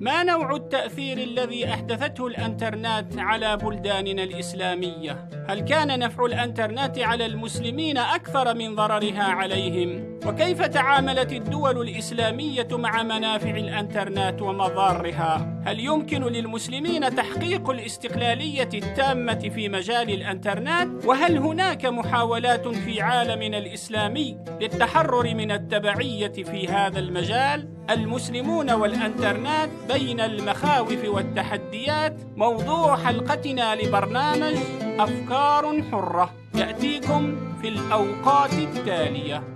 ما نوع التأثير الذي أحدثته الأنترنت على بلداننا الإسلامية؟ هل كان نفع الأنترنت على المسلمين أكثر من ضررها عليهم؟ وكيف تعاملت الدول الإسلامية مع منافع الأنترنت ومضارها؟ هل يمكن للمسلمين تحقيق الاستقلالية التامة في مجال الأنترنت؟ وهل هناك محاولات في عالمنا الإسلامي للتحرر من التبعية في هذا المجال؟ المسلمون والأنترنت بين المخاوف والتحديات، موضوع حلقتنا لبرنامج أفكار حرة، يأتيكم في الأوقات التالية.